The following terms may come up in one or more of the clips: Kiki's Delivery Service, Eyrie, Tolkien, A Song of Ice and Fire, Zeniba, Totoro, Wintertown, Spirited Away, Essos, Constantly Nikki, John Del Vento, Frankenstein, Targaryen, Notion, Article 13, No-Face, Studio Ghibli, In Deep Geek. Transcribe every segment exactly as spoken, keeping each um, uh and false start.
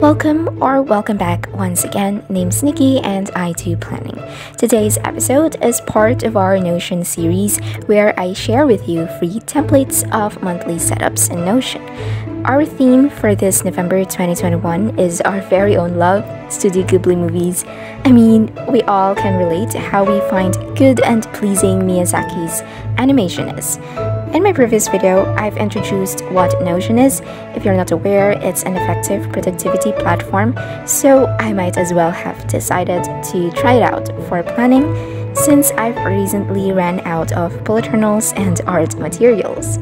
Welcome or welcome back once again. Name's Nikki and I do planning. Today's episode is part of our Notion series where I share with you free templates of monthly setups in Notion. Our theme for this November twenty twenty-one is our very own love, Studio Ghibli movies. I mean, we all can relate to how we find good and pleasing Miyazaki's animation is. In my previous video, I've introduced what Notion is. If you're not aware, it's an effective productivity platform, so I might as well have decided to try it out for planning since I've recently ran out of bullet journals and art materials.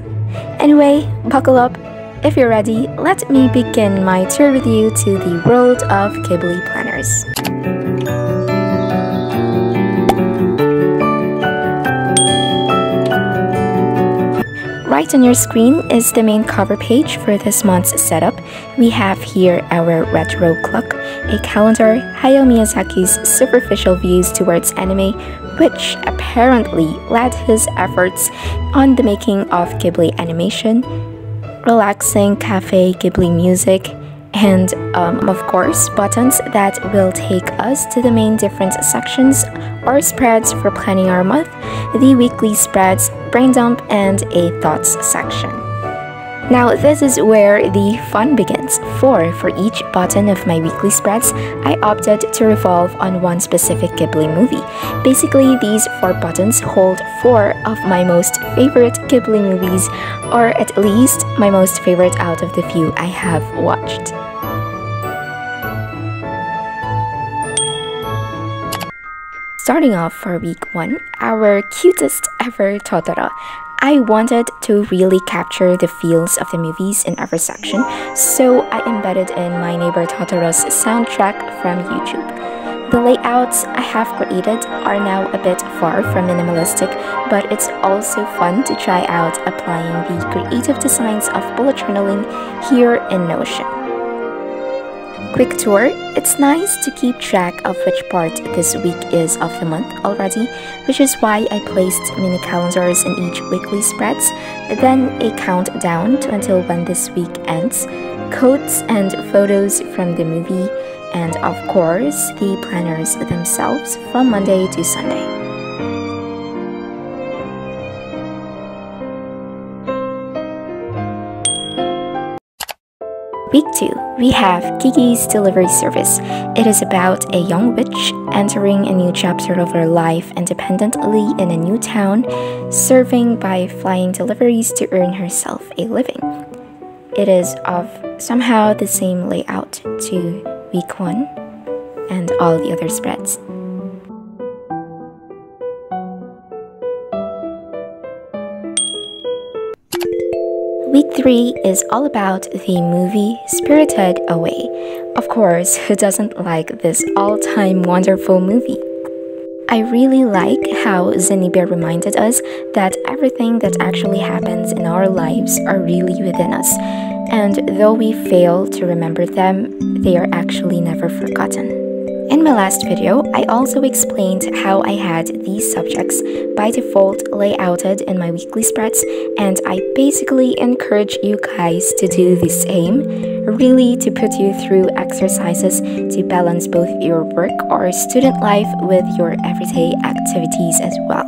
Anyway, buckle up. If you're ready, let me begin my tour with you to the world of Ghibli planners. Right on your screen is the main cover page for this month's setup. We have here our retro clock, a calendar, Hayao Miyazaki's superficial views towards anime, which apparently led his efforts on the making of Ghibli animation, relaxing cafe Ghibli music, and um, of course buttons that will take us to the main different sections or spreads for planning our month, the weekly spreads, brain dump, and a thoughts section. Now this is where the fun begins. For for each button of my weekly spreads, I opted to revolve on one specific Ghibli movie. Basically, these four buttons hold four of my most favorite Ghibli movies, or at least my most favorite out of the few I have watched. Starting off for week one, our cutest ever Totoro. I wanted to really capture the feels of the movies in every section, so I embedded in My Neighbor Totoro's soundtrack from YouTube. The layouts I have created are now a bit far from minimalistic, but it's also fun to try out applying the creative designs of bullet journaling here in Notion. Quick tour, it's nice to keep track of which part this week is of the month already, which is why I placed mini calendars in each weekly spreads, then a countdown to until when this week ends, quotes and photos from the movie, and of course the planners themselves from Monday to Sunday. Week two, we have Kiki's Delivery Service. It is about a young witch entering a new chapter of her life independently in a new town, serving by flying deliveries to earn herself a living. It is of somehow the same layout to week one and all the other spreads. Week three is all about the movie Spirited Away. Of course, who doesn't like this all-time wonderful movie? I really like how Zeniba reminded us that everything that actually happens in our lives are really within us, and though we fail to remember them, they are actually never forgotten. In my last video, I also explained how I had these subjects by default layouted in my weekly spreads, and I basically encourage you guys to do the same, really to put you through exercises to balance both your work or student life with your everyday activities as well.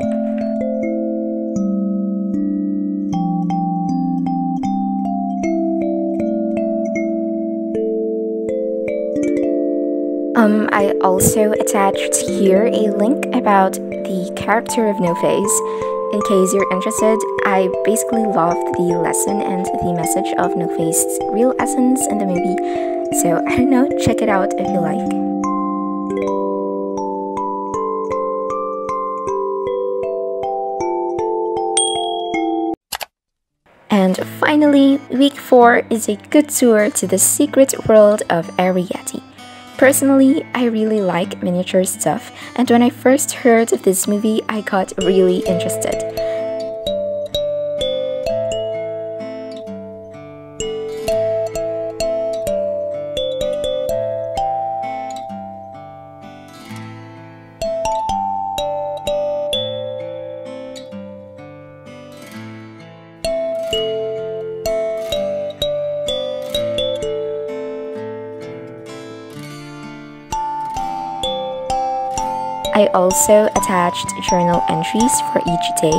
Um, I also attached here a link about the character of No-Face. In case you're interested, I basically loved the lesson and the message of No-Face's real essence in the movie, so I don't know, check it out if you like. And finally, week four is a good tour to the secret world of Ariete. Personally, I really like miniature stuff, and when I first heard of this movie, I got really interested. I also attached journal entries for each day.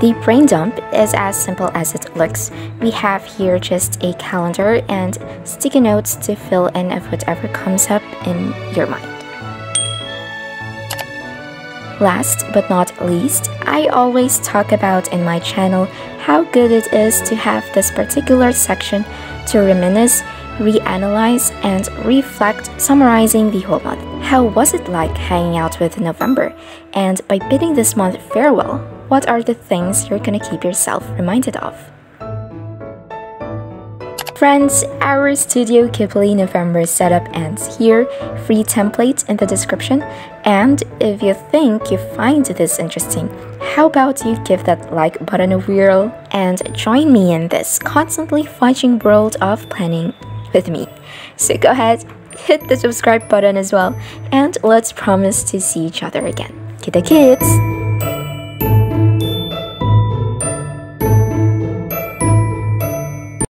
The brain dump is as simple as it looks. We have here just a calendar and sticky notes to fill in of whatever comes up in your mind. Last but not least, I always talk about in my channel how good it is to have this particular section to reminisce, reanalyze, and reflect, summarizing the whole month. How was it like hanging out with November? And by bidding this month farewell, what are the things you're gonna keep yourself reminded of? Friends, our Studio Ghibli November setup ends here. Free template in the description. And if you think you find this interesting, how about you give that like button a whirl and join me in this constantly fudging world of planning with me. So go ahead, hit the subscribe button as well, and let's promise to see each other again. Kita kids!